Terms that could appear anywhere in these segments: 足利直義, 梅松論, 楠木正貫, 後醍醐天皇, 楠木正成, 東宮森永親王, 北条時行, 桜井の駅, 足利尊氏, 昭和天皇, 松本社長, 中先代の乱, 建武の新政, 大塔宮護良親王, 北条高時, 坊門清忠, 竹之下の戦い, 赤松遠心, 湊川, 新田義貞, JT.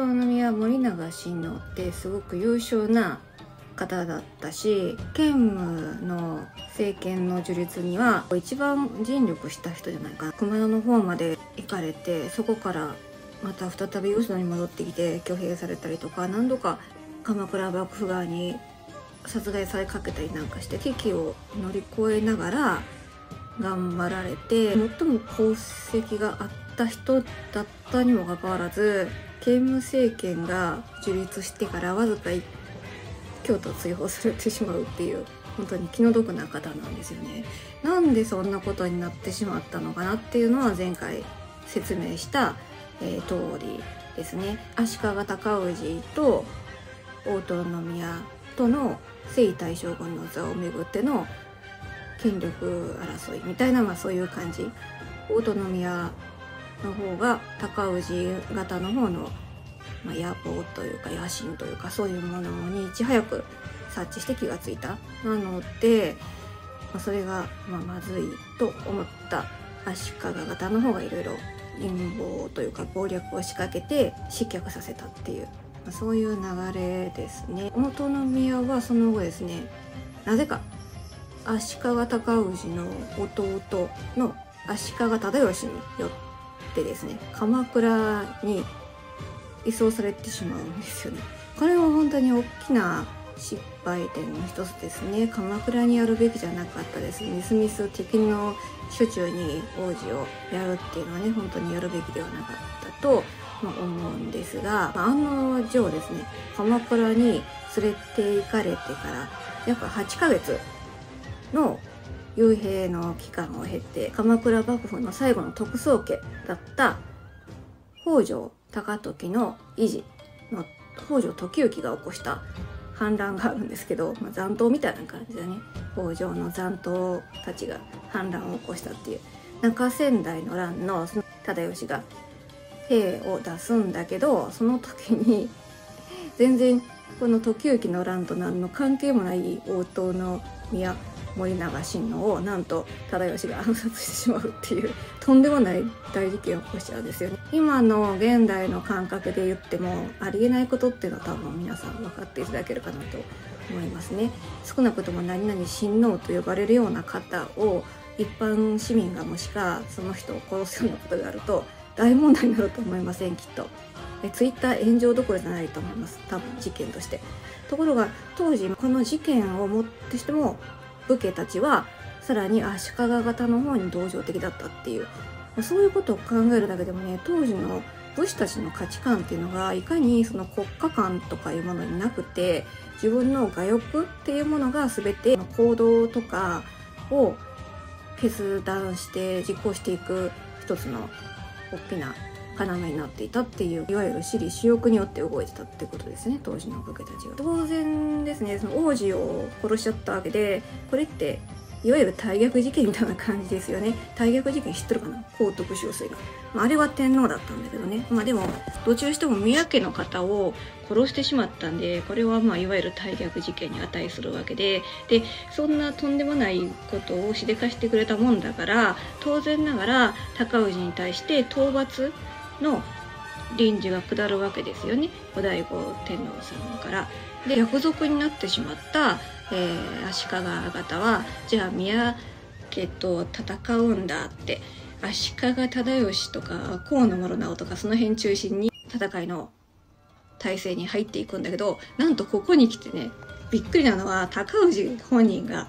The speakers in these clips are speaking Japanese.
東宮森永親王ってすごく優秀な方だったし、建武の政権の樹立には一番尽力した人じゃないかな。熊野の方まで行かれて、そこからまた再び吉野に戻ってきて挙兵されたりとか、何度か鎌倉幕府側に殺害されかけたりなんかして、危機を乗り越えながら頑張られて、最も功績があった人だったにもかかわらず、建武政権が樹立してからわずか1京都を追放されてしまうっていう、本当に気の毒な方なんですよね。なんでそんなことになってしまったのかなっていうのは前回説明した通りですね。足利尊氏と大塔宮との征夷大将軍の座をめぐっての権力争いみたいな、まあそういう感じ。大塔宮の方が尊氏型の方の、まあ、野望というか野心というか、そういうものにいち早く察知して気がついた。なので、まあ、それがまずいと思った足利型の方がいろいろ陰謀というか暴力を仕掛けて失脚させたっていう、まあ、そういう流れですね。大塔宮はその後ですね、なぜか足利尊氏の弟の足利直義によってですね、鎌倉に移送されてしまうんですよね。これは本当に大きな失敗点の一つですね。鎌倉にやるべきじゃなかったですね。みすみす敵の手中に王子をやるっていうのはね、本当にやるべきではなかったと思うんですが、案の定ですね、鎌倉に連れて行かれてから約8ヶ月の幽閉の期間を経て、鎌倉幕府の最後の徳宗家だった北条高時の維持の北条時行が起こした反乱があるんですけど、まあ、残党みたいな感じだね。北条の残党たちが反乱を起こしたっていう、中仙台の乱の忠吉が兵を出すんだけど、その時に全然この時行の乱と何の関係もない大塔宮森永親王をなんと忠吉が暗殺してしまうっていうとんでもない大事件を起こしちゃうんですよね。今の現代の感覚で言ってもありえないことっていうのは多分皆さん分かっていただけるかなと思いますね。少なくとも何々親王と呼ばれるような方を一般市民がもしかその人を殺すようなことがあると大問題になると思いません、きっと。ツイッター炎上どころじゃないと思います、多分事件として。ところが当時この事件をもってしても武家たちはさらに足利方の方に同情的だったっていう、そういうことを考えるだけでもね、当時の武士たちの価値観っていうのがいかにその国家観とかいうものになくて、自分の我欲っていうものが全て行動とかを決断して実行していく一つの大きな要になっていたっていう、いわゆる私利私欲によって動いてたってことですね、当時の武家たちは。当然ですね、その王子を殺しちゃったわけで、これっていわゆる大逆事件みたいな感じですよね。大逆事件知ってるかな、皇徳秋水が、まあ、あれは天皇だったんだけどね。まあでもどちらにしても宮家の方を殺してしまったんで、これはまあいわゆる大逆事件に値するわけで、でそんなとんでもないことをしでかしてくれたもんだから、当然ながら尊氏に対して討伐の臨時が下るわけですよね、後醍醐天皇さんから。で逆賊になってしまった、足利方はじゃあ宮家と戦うんだって、足利忠義とか河野師直とかその辺中心に戦いの体制に入っていくんだけど、なんとここに来てね、びっくりなのは尊氏本人が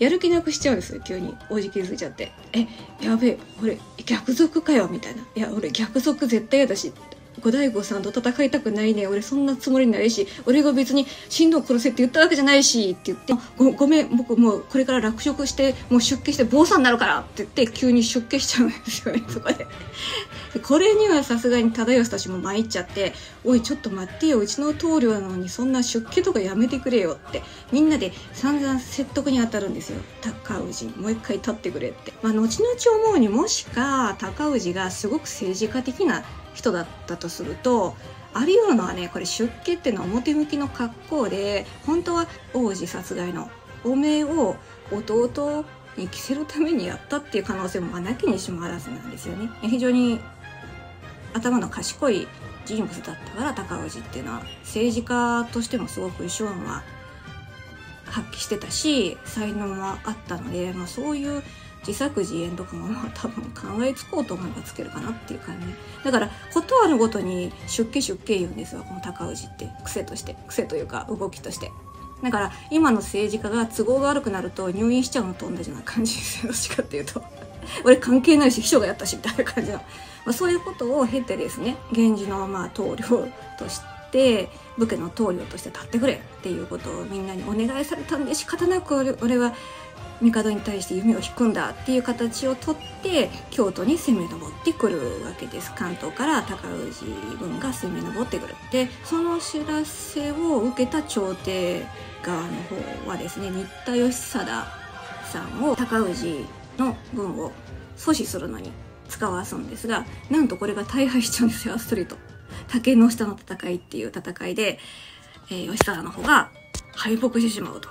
やる気なくしちゃうんですよ、急に。王子気づいちゃって「えやべえ俺逆賊かよ」みたいな「いや俺逆賊絶対やだし後醍醐さんと戦いたくないね、俺そんなつもりないし、俺が別に親王殺せって言ったわけじゃないし」って言って「ごめん僕もうこれから落職してもう出家して坊さんになるから」って言って急に出家しちゃうんですよね、そこで。これにはさすがに忠義たちも参っちゃって「おいちょっと待ってよ、うちの棟梁なのにそんな出家とかやめてくれよ」ってみんなで散々説得に当たるんですよ。尊氏もう一回立ってくれって、まあ、後々思うにもしか尊氏がすごく政治家的な人だったとすると、あり得るのはね、これ出家っていうのは表向きの格好で、本当は王子殺害の汚名を弟に着せるためにやったっていう可能性もなきにしもあらずなんですよね。非常に頭の賢い人物だったから尊氏っていうのは政治家としてもすごく手腕は発揮してたし才能はあったので、まあ、そういう自作自演とかも多分考えつこうと思えばつけるかなっていう感じ、ね、だからことあるごとに出家出家言うんですよ、この尊氏って癖として、癖というか動きとして。だから今の政治家が都合が悪くなると入院しちゃうのと同じような感じですよ、どっちかっていうと俺関係ないし秘書がやったしみたいな感じの、まあ、そういうことを経てですね、源氏のまあ棟梁として武家の棟梁として立ってくれっていうことをみんなにお願いされたんで、仕方なく俺は帝に対して弓を引くんだっていう形をとって京都に攻め上ってくるわけです。関東から尊氏軍が攻め上ってくる。でその知らせを受けた朝廷側の方はですね、新田義貞さんを尊氏の軍を阻止するのに使わすんですが、なんとこれが大敗しちゃうんですよ。アストリート竹の下の戦いっていう戦いで、義貞の方が敗北してしまうと。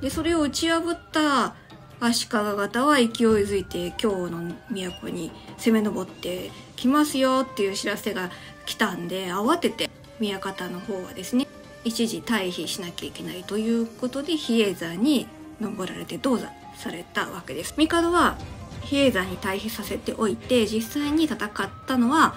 でそれを打ち破った足利方は勢いづいて京の都に攻め上ってきますよっていう知らせが来たんで、慌てて宮方の方はですね一時退避しなきゃいけないということで比叡山に登られて銅座されたわけです。帝は比叡山に退避させておいて、実際に戦ったのは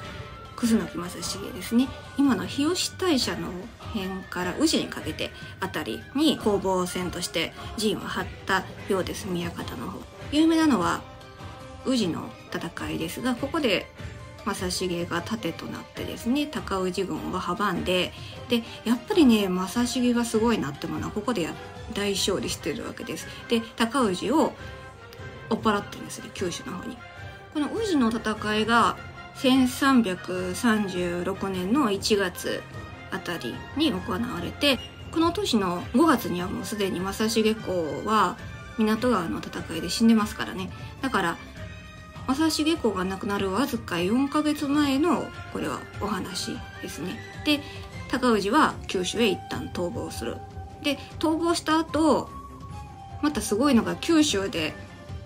楠木正成ですね。今の日吉大社の辺から宇治にかけてあたりに攻防戦として陣を張ったようです。宮方の方有名なのは宇治の戦いですが、ここで正成が盾となってですね尊氏軍を阻んで、でやっぱりね正成がすごいなってものはここで大勝利してるわけです。で尊氏を追っ払ってるんですね、九州の方に。この宇治の戦いが1336年の1月あたりに行われて、この年の5月にはもうすでに正成公は湊川の戦いで死んでますからね。だから正成公が亡くなるわずか4ヶ月前のこれはお話ですね。で尊氏は九州へ一旦逃亡する。で逃亡した後またすごいのが九州で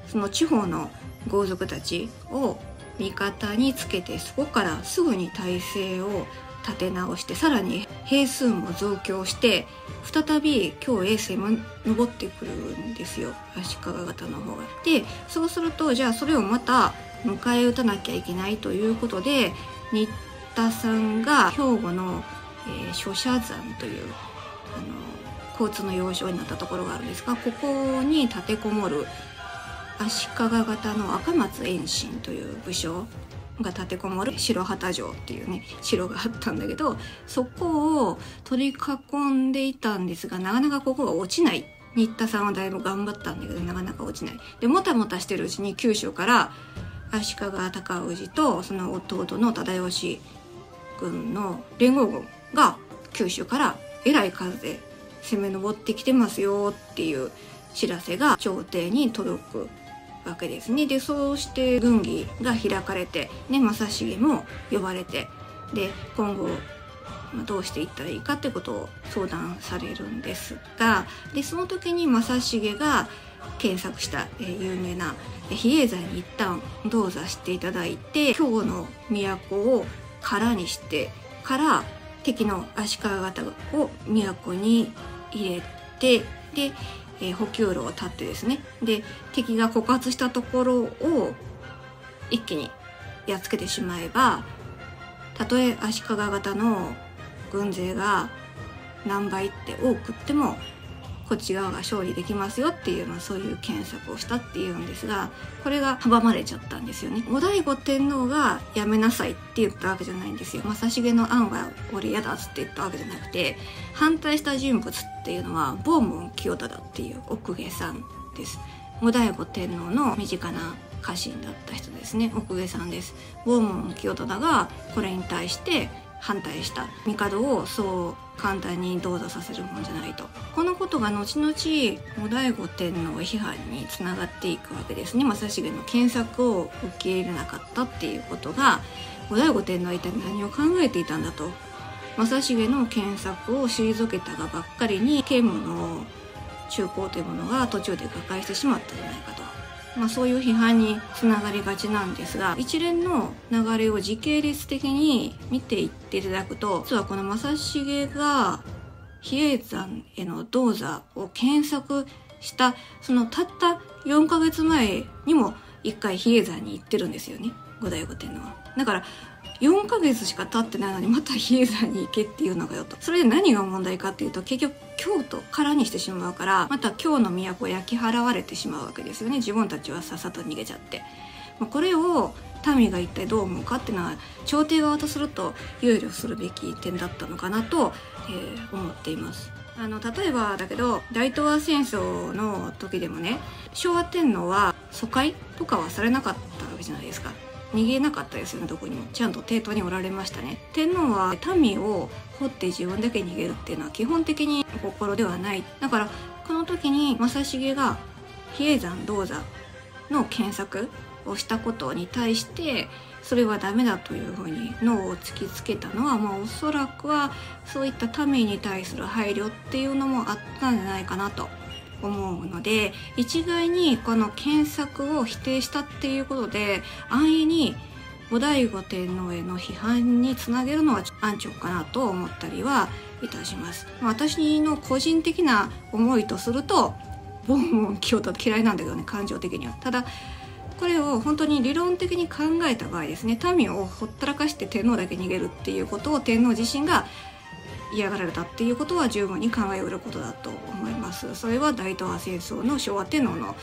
その地方の豪族たちを味方につけて、そこからすぐに体制を立て直して、さらに兵数も増強して再び京へ攻め上ってくるんですよ、足利方の方が。でそうするとじゃあそれをまた迎え撃たなきゃいけないということで、新田さんが兵庫の、諸社山という交通の要衝になったところがあるんですが、ここに立てこもる足利方の赤松遠心という武将が立てこもる白旗城っていうね城があったんだけど、そこを取り囲んでいたんですが、なかなかここが落ちない。新田さんはだいぶ頑張ったんだけどなかなか落ちない。でもたもたしてるうちに九州から足利尊氏とその弟の忠義軍の連合軍が九州からえらい数で攻め上ってきてますよっていう知らせが朝廷に届くわけですね。でそうして軍議が開かれて、ね、正成も呼ばれて、で今後どうしていったらいいかってことを相談されるんですが、でその時に正成が検索した有名な比叡山に一旦銅座していただいて、京の都を空にしてから敵の足利方を都に入れて、で補給路を立ってですね、で敵が枯渇したところを一気にやっつけてしまえば、たとえ足利方の軍勢が何倍って多くってもこっち側が勝利できますよっていう、まあ、そういう検索をしたっていうんですが、これが阻まれちゃったんですよね。後醍醐天皇がやめなさいって言ったわけじゃないんですよ。正成の案は俺嫌だっつって言ったわけじゃなくて、反対した人物っていうのは坊門清忠っていう奥下さんです。後醍醐天皇の身近な家臣だった人ですね、奥下さんです。坊門清忠がこれに対して反対した。帝をそう簡単に動座させるもんじゃないと。このことが後々後醍醐天皇批判につながっていくわけですね。正成の検索を受け入れなかったっていうことが、後醍醐天皇は一体何を考えていたんだと。正成の検索を退けたがばっかりに、建武の中興というものが途中で瓦解してしまったんじゃないかと。そういう批判につながりがちなんですが、一連の流れを時系列的に見ていっていただくと、実はこの正成が比叡山への銅座を検索したそのたった4ヶ月前にも1回比叡山に行ってるんですよね、後醍醐天皇は。だから4ヶ月しか経ってないのにまた比叡山に行けっていうのがよと。それで何が問題かっていうと、結局京都からにしてしまうから、また京の都を焼き払われてしまうわけですよね。自分たちはさっさと逃げちゃって、これを民が一体どう思うかっていうのは、朝廷側とすると憂慮するべき点だったのかなと、思っています。例えばだけど、大東亜戦争の時でもね、昭和天皇は疎開とかはされなかったわけじゃないですか。逃げなかったですよね、どこにも。ちゃんと帝都におられましたね。天皇は民を掘って自分だけ逃げるっていうのは基本的に心ではない。だからこの時に正成が比叡山銅座の検索をしたことに対して、それはダメだというふうに脳を突きつけたのは、おそらくはそういった民に対する配慮っていうのもあったんじゃないかなと思うので、一概にこの検索を否定したっていうことで安易に後醍醐天皇への批判につなげるのは安直かなと思ったりはいたします。私の個人的な思いとすると、ボンボン清田嫌いなんだけどね、感情的には。ただこれを本当に理論的に考えた場合ですね、民をほったらかして天皇だけ逃げるっていうことを天皇自身が嫌がられたっていうことは十分に考えうることだと思います。それは大東亜戦争の昭和天皇の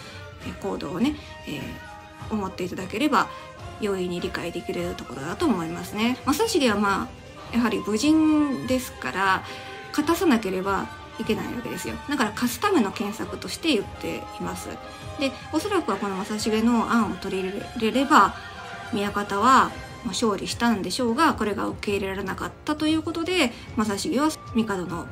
行動をね、思っていただければ容易に理解できるところだと思いますね。正成はやはり武人ですから勝たさなければいけないわけですよ。だから勝つための検索として言っています。で、おそらくはこの正成の案を取り入れれば宮方は勝利したんでしょうが、これが受け入れられなかったということで、正成は帝の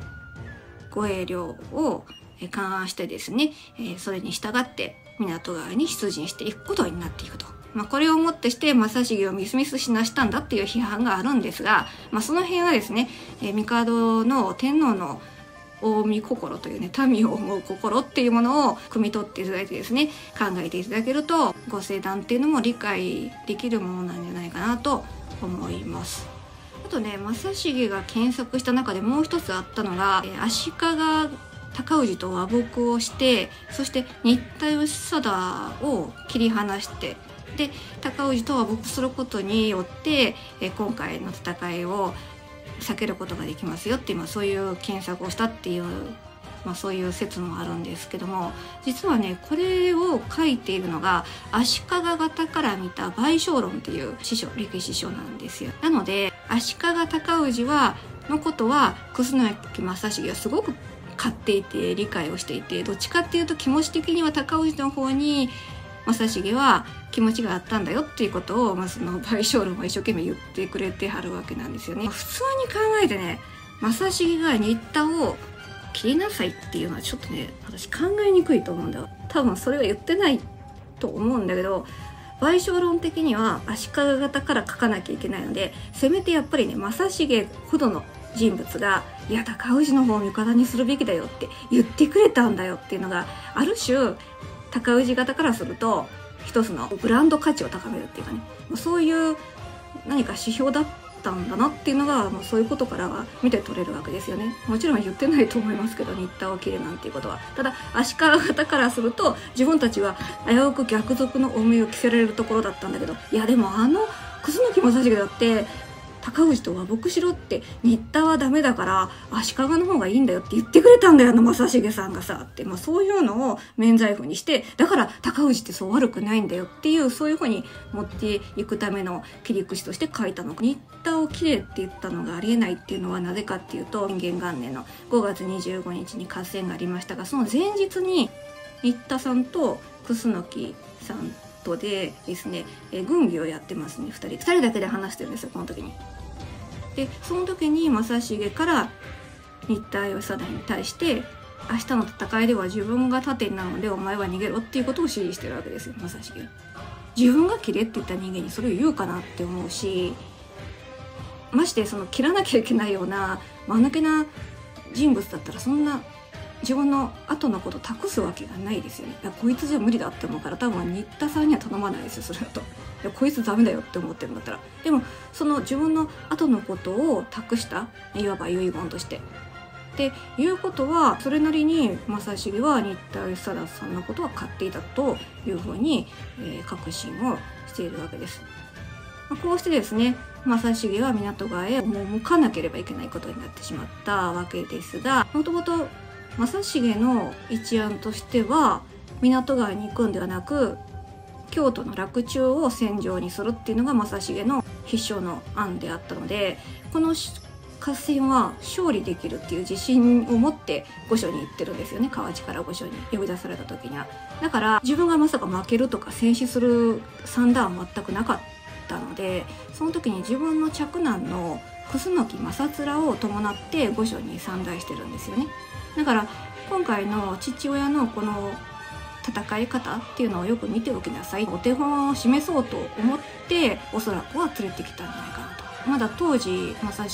護衛領を勘案してですね、それに従って港側に出陣していくことになっていくと。これをもってして正成をみすみすしなしたんだっていう批判があるんですが、その辺はですね、帝の天皇の近江心というね、民を思う心っていうものを汲み取っていただいてですね、考えていただけるとご正談っていうのも理解できるものなんじゃないかなと思います。あとね、正成が検索した中でもう一つあったのが、足利尊氏と和睦をして、そして新田義貞を切り離して、で尊氏と和睦することによって今回の戦いを避けることができますよって、そういう検索をしたっていう、そういう説もあるんですけども、実はね、これを書いているのが足利方から見た賠償論っていう師匠、歴史書なんですよ。なので足利尊氏のことは楠木正成はすごく買っていて理解をしていて、どっちかっていうと気持ち的には尊氏の方に正成は気持ちがあったんだよっていうことを、その賠償論は一生懸命言ってくれてはるわけなんですよね。普通に考えてね、正成が新田を切りなさいっていうのはちょっとね、私考えにくいと思うんだよ。多分それは言ってないと思うんだけど、賠償論的には足利方から書かなきゃいけないので、せめてやっぱりね、正成ほどの人物が「いや尊氏の方を味方にするべきだよ」って言ってくれたんだよっていうのが、ある種尊氏方からすると一つのブランド価値を高めるっていうかね、そういう何か指標だったんだなっていうのが、そういうことからは見て取れるわけですよね。もちろん言ってないと思いますけど、新田を切るなんていうことは。ただ足利方からすると、自分たちは危うく逆賊の汚名を着せられるところだったんだけど、いやでも楠木正成だって尊氏と和睦しろって、新田はダメだから足利の方がいいんだよって言ってくれたんだよ正成さんがさって、そういうのを免罪符にして、だから尊氏ってそう悪くないんだよっていう、そういうふうに持っていくための切り口として書いたの。新田を切れって言ったのがありえないっていうのはなぜかっていうと、元元年の5月25日に合戦がありましたが、その前日に新田さんと楠木さんとでですね、軍議をやってますね。2人だけで話してるんですよ、この時に。でその時に正成から新田義貞に対して「明日の戦いでは自分が盾なのでお前は逃げろ」っていうことを指示してるわけですよ、正成。自分が切れって言った人間にそれを言うかなって思うし、ましてその切らなきゃいけないような間抜けな人物だったらそんな自分の後のこと託すわけがないですよね。いや、こいつじゃ無理だって思うから、多分新田さんには頼まないですよ、それだと。いや、こいつダメだよって思ってるんだったら。でもその自分の後のことを託した、いわば遺言としてっていうことは、それなりに正成は新田義貞さんのことは買っていたというふうに、確信をしているわけです。こうしてですね、正成は港側へ赴かなければいけないことになってしまったわけですが、もともと正成の一案としては、港側に行くんではなく京都の洛中を戦場にするっていうのが正成の必勝の案であったので、この合戦は勝利できるっていう自信を持って御所に行ってるんですよね。河内から御所に呼び出された時には。だから自分がまさか負けるとか戦死する算段は全くなかった。ので、その時に自分の嫡男の楠木正貫を伴って御所に参内してるんですよね。だから今回の父親のこの戦い方っていうのをよく見ておきなさい、お手本を示そうと思って、おそらくは連れてきたんじゃないかなと。まだ当時正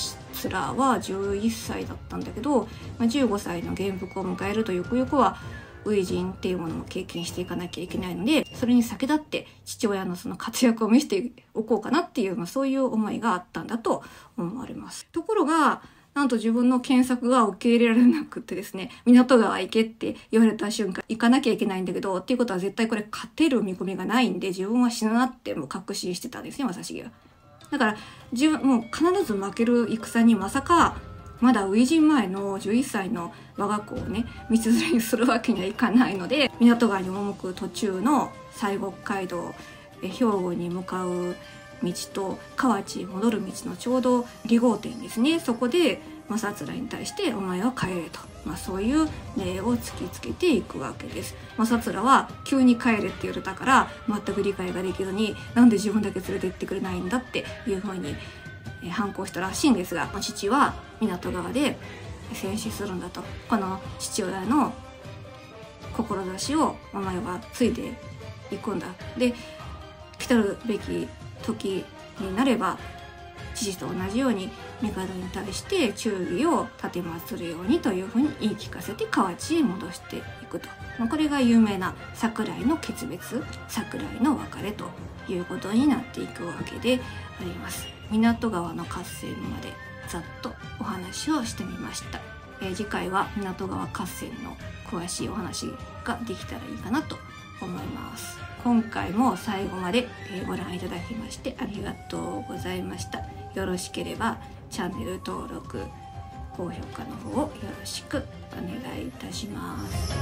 貫は11歳だったんだけど、15歳の元服を迎えるとゆくゆくは初陣っていうものも経験していかなきゃいけないので、それに先立って父親のその活躍を見せておこうかなっていう、そういう思いがあったんだと思われます。ところが、なんと自分の検索が受け入れられなくてですね、港川行けって言われた瞬間、行かなきゃいけないんだけど、っていうことは絶対これ勝てる見込みがないんで、自分は死ぬなってもう確信してたんですね、正成は。だから、自分、もう必ず負ける戦にまさか、まだ初陣前の11歳の我が子をね、道連れにするわけにはいかないので、港川に赴く途中の西国街道、兵庫に向かう道と河内に戻る道のちょうど2号店ですね。そこで正貫に対して「お前は帰れ」と、そういう命を突きつけていくわけです。正貫は急に「帰れ」って言われたから全く理解ができずに、なんで自分だけ連れて行ってくれないんだっていうふうに反抗したらしいんですが、父は港側で戦死するんだと、この父親の志をお前は継いでいくんだ、で来たるべき時になれば父と同じように帝に対して忠義を奉るようにというふうに言い聞かせて河内へ戻していくと、これが有名な桜井の決別、桜井の別れということになっていくわけであります。港川の合戦までざっとお話をしてみました。次回は港川合戦の詳しいお話ができたらいいかなと思います。今回も最後までご覧いただきましてありがとうございました。よろしければチャンネル登録、高評価の方をよろしくお願いいたします。